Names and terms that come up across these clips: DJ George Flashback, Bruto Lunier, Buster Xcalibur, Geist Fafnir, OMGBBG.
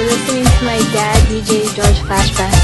You're listening to my dad, DJ George Flashback.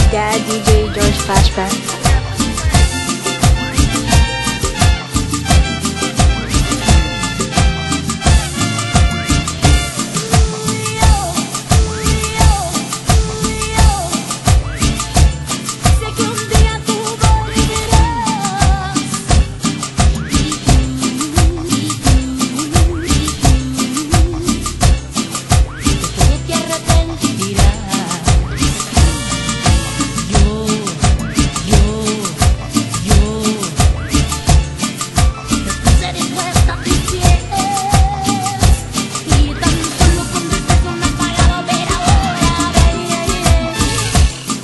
My dad, DJ George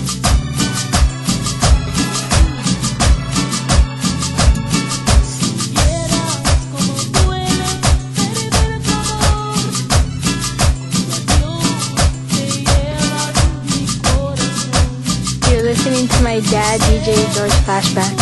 Flashback. My dad, DJ George Flashback. Listening to my dad, DJ George Flashback.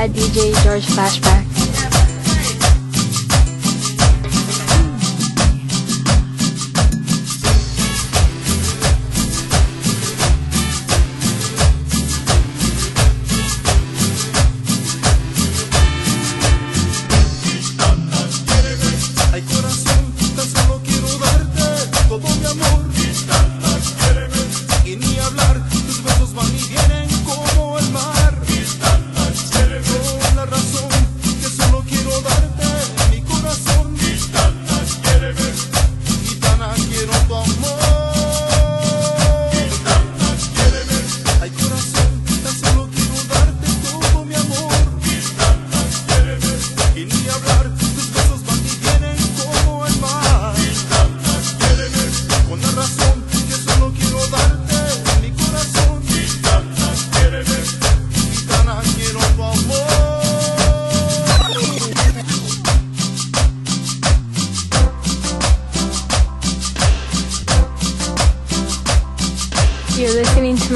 at DJ George Flashback. You're listening to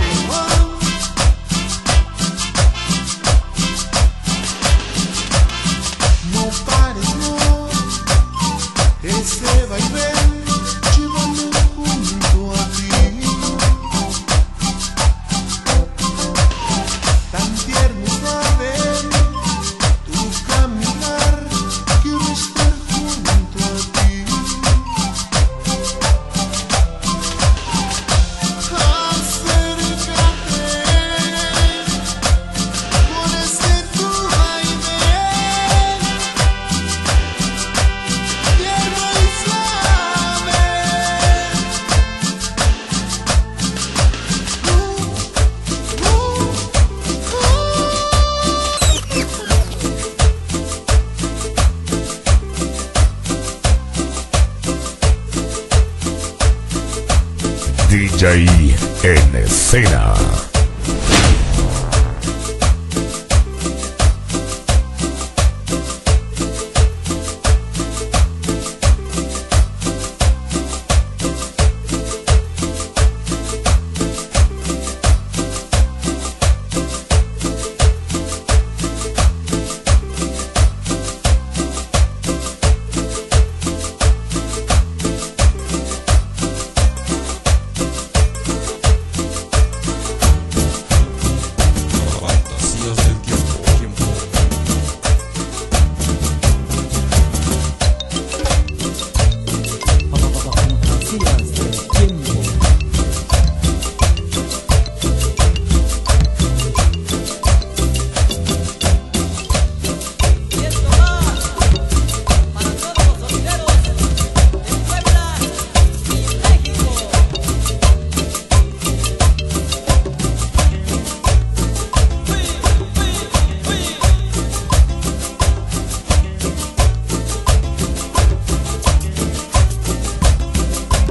Ese vaivén, llévame junto a ti. Tan tierno es ver tu caminar, quiero estar junto a ti. Acércate con este tu vaivén. DJ en escena.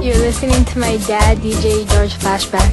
You're listening to my dad, DJ George Flashback.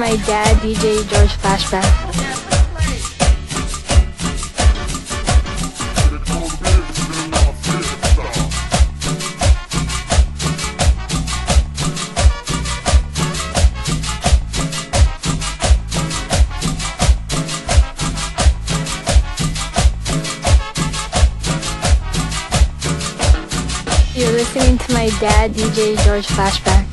my dad, DJ George Flashback. You're listening to my dad, DJ George Flashback.